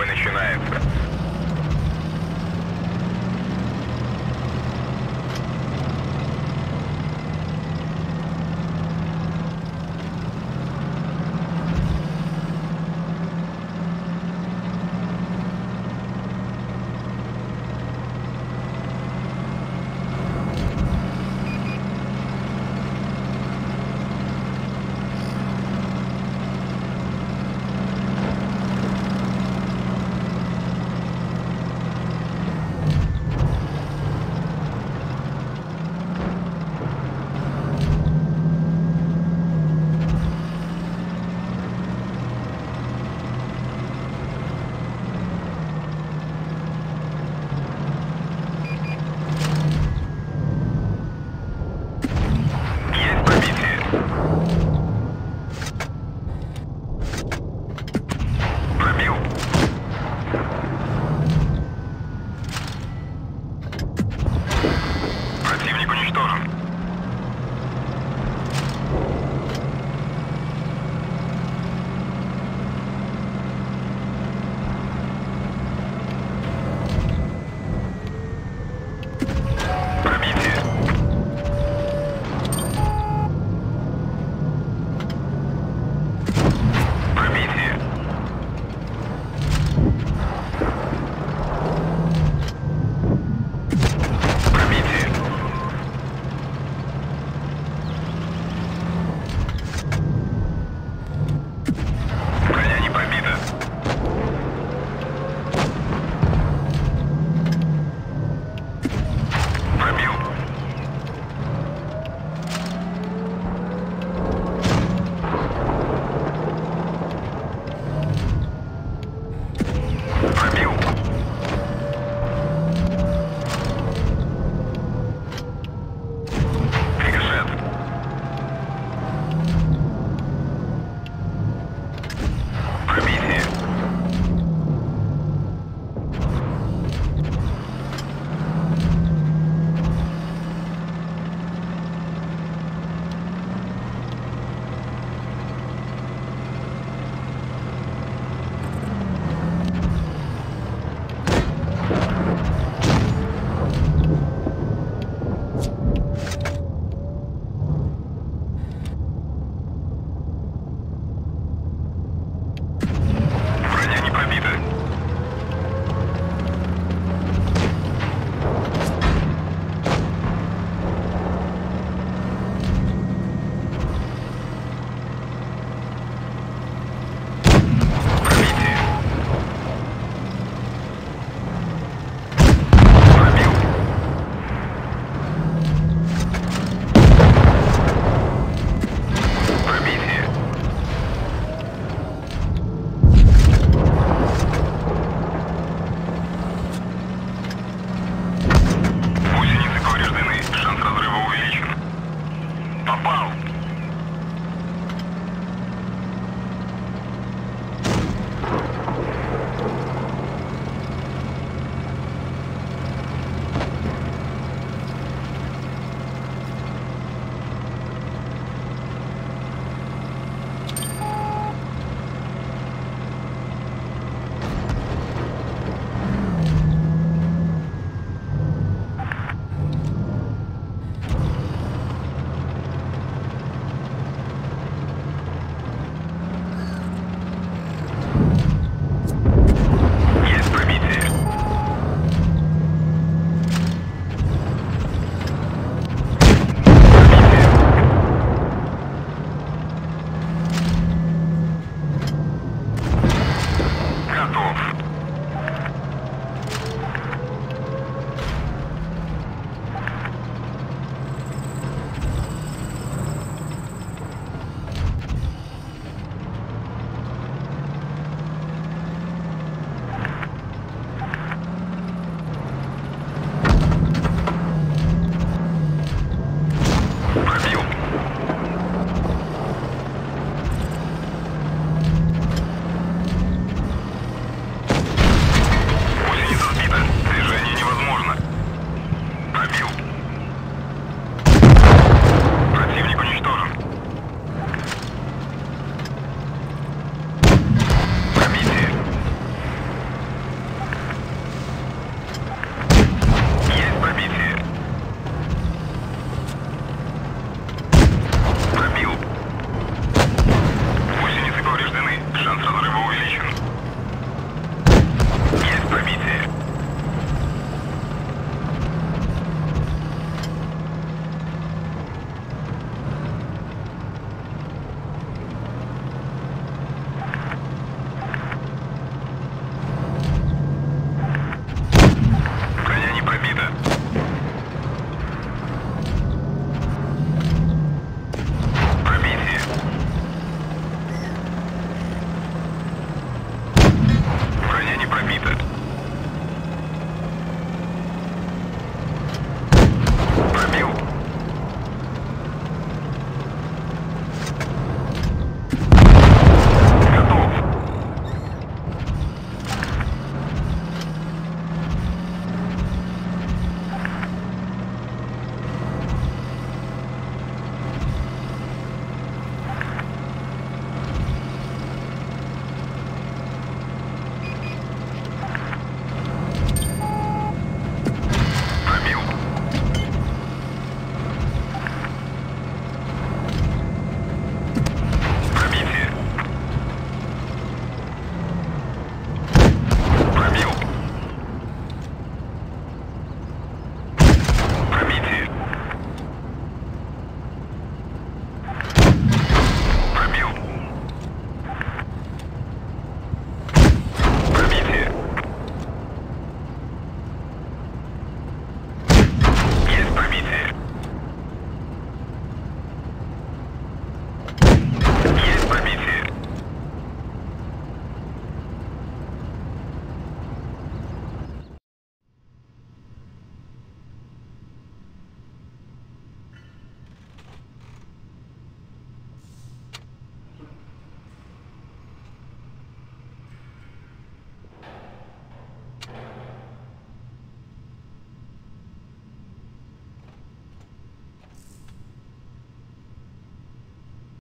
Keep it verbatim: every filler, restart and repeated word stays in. Бой начинается.